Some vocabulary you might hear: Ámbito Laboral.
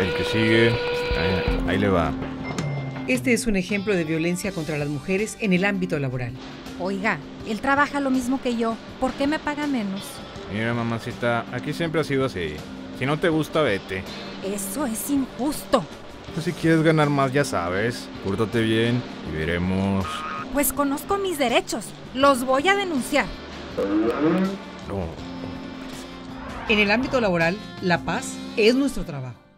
El que sigue, ahí le va. Este es un ejemplo de violencia contra las mujeres en el ámbito laboral. Oiga, él trabaja lo mismo que yo, ¿por qué me paga menos? Mira, mamacita, aquí siempre ha sido así. Si no te gusta, vete. Eso es injusto. Pues si quieres ganar más, ya sabes. Pórtate bien y veremos. Pues conozco mis derechos, los voy a denunciar. No. En el ámbito laboral, la paz es nuestro trabajo.